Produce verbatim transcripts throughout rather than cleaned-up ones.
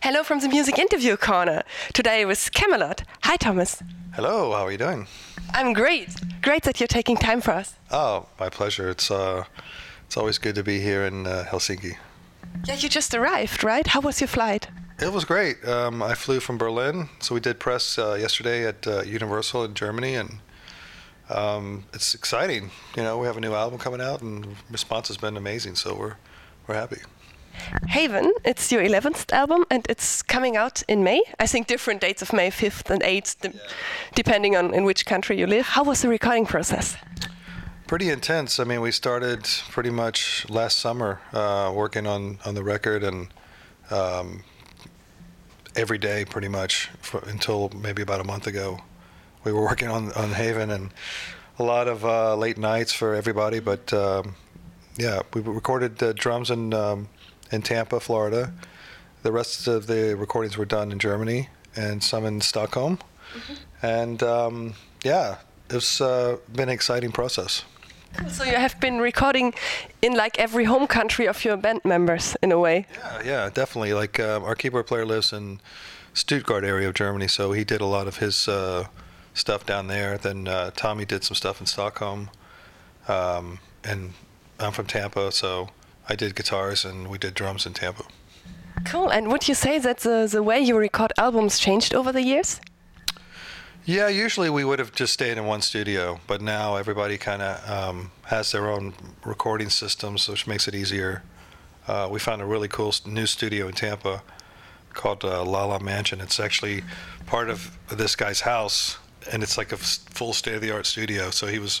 Hello from the Music Interview Corner. Today with Kamelot. Hi, Thomas. Hello, how are you doing? I'm great. Great that you're taking time for us. Oh, my pleasure. It's uh, it's always good to be here in uh, Helsinki. Yeah, you just arrived, right? How was your flight? It was great. Um, I flew from Berlin, so we did press uh, yesterday at uh, Universal in Germany, and um, it's exciting. You know, we have a new album coming out, and the response has been amazing, so we're we're happy. Haven, it's your eleventh album, and it's coming out in May. I think different dates of May fifth and eighth, de- yeah. depending on in which country you live. How was the recording process? Pretty intense. I mean, we started pretty much last summer uh, working on, on the record, and um, every day pretty much for, until maybe about a month ago. We were working on, on Haven, and a lot of uh, late nights for everybody. But um, yeah, we recorded uh, drums and um, in Tampa, Florida. The rest of the recordings were done in Germany and some in Stockholm. Mm-hmm. And um, yeah, it's uh, been an exciting process. So you have been recording in like every home country of your band members in a way. Yeah, yeah, definitely. Like uh, our keyboard player lives in Stuttgart area of Germany, so he did a lot of his uh, stuff down there. Then uh, Tommy did some stuff in Stockholm. Um, and I'm from Tampa, so I did guitars and we did drums in Tampa. Cool. And would you say that the, the way you record albums changed over the years? Yeah, usually we would have just stayed in one studio, but now everybody kind of um, has their own recording systems, which makes it easier. Uh, we found a really cool new studio in Tampa called uh, La La Mansion. It's actually part of this guy's house, and it's like a f- full state-of-the-art studio, so he was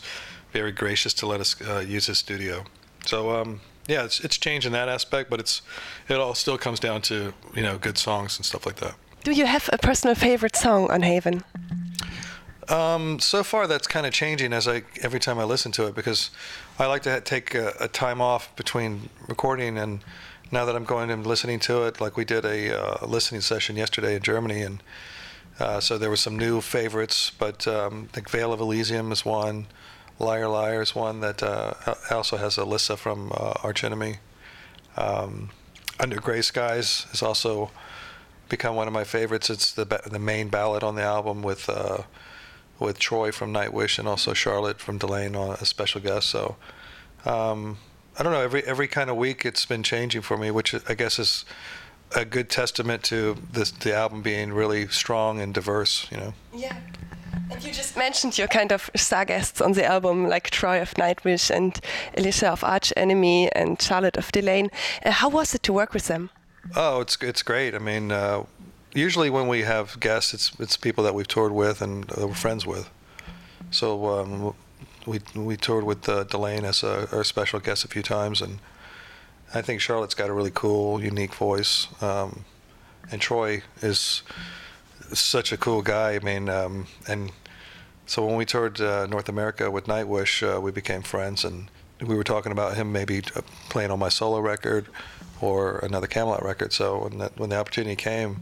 very gracious to let us uh, use his studio. So, um, yeah, it's it's changed in that aspect, but it's it all still comes down to, you know, good songs and stuff like that. Do you have a personal favorite song on Haven? Um, so far, that's kind of changing as I every time I listen to it, because I like to ha- take a, a time off between recording, and now that I'm going and listening to it, like we did a uh, listening session yesterday in Germany, and uh, so there were some new favorites, but um, I think Veil of Elysium is one. Liar Liar is one that uh, also has Alissa from uh, Arch Enemy. Um, Under Grey Skies has also become one of my favorites. It's the ba- the main ballad on the album with uh, with Troy from Nightwish and also Charlotte from Delain on a special guest. So um, I don't know. Every every kind of week it's been changing for me, which I guess is a good testament to this, the album being really strong and diverse. You know. Yeah. And you just mentioned your kind of star guests on the album, like Troy of Nightwish and Alissa of Arch Enemy and Charlotte of Delain. Uh, how was it to work with them? Oh, it's it's great. I mean, uh, usually when we have guests, it's it's people that we've toured with and uh, we're friends with. So um, we we toured with uh, Delain as a, our special guest a few times, and I think Charlotte's got a really cool, unique voice, um, and Troy is such a cool guy. I mean, um, and so when we toured uh, North America with Nightwish, uh, we became friends, and we were talking about him maybe playing on my solo record or another Kamelot record. So when, that, when the opportunity came,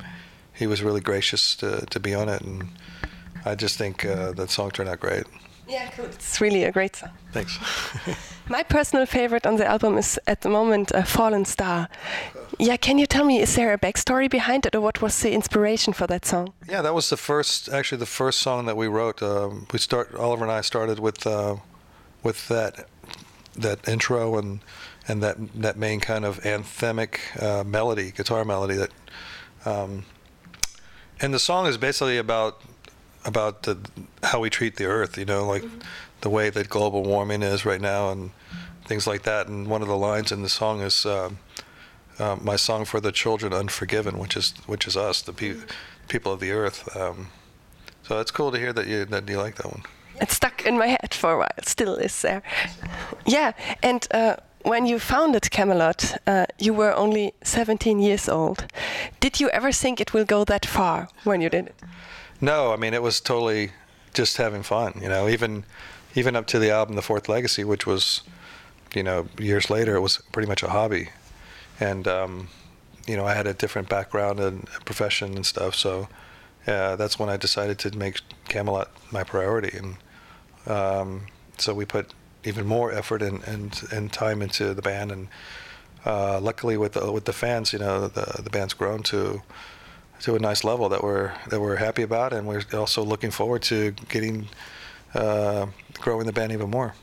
he was really gracious to, to be on it, and I just think uh, that song turned out great. Yeah, cool. It's really a great song. Thanks. My personal favorite on the album is, at the moment, A Fallen Star. Yeah, can you tell me, is there a backstory behind it, or what was the inspiration for that song? Yeah, that was the first, actually the first song that we wrote. Um, we start, Oliver and I started with uh, with that that intro and and that that main kind of anthemic uh, melody, guitar melody. That, um, and the song is basically about. about the, how we treat the earth, you know, like mm-hmm. the way that global warming is right now and things like that. And one of the lines in the song is uh, uh, my song for the children unforgiven, which is which is us, the pe- people of the earth. Um, so it's cool to hear that you, that you like that one. It's stuck in my head for a while, it still is there. Yeah, and uh, when you founded Kamelot, uh, you were only seventeen years old. Did you ever think it will go that far when you did it? No, I mean, it was totally just having fun, you know, even even up to the album The Fourth Legacy, which was, you know, years later, it was pretty much a hobby. And, um, you know, I had a different background and profession and stuff, so uh, that's when I decided to make Kamelot my priority. And um, so we put even more effort and, and, and time into the band, and uh, luckily with the, with the fans, you know, the the band's grown to to a nice level that we're that we're happy about, and we're also looking forward to getting uh, growing the band even more.